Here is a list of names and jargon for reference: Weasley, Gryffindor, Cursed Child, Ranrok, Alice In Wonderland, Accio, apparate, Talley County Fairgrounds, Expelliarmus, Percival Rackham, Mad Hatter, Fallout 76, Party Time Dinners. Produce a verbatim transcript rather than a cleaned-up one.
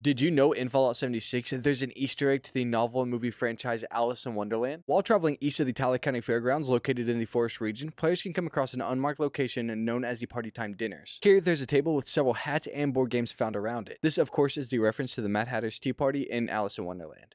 Did you know in Fallout seventy-six there's an Easter egg to the novel and movie franchise Alice in Wonderland? While traveling east of the Talley County Fairgrounds located in the forest region, players can come across an unmarked location known as the Party Time Dinners. Here there's a table with several hats and board games found around it. This of course is the reference to the Mad Hatter's Tea Party in Alice in Wonderland.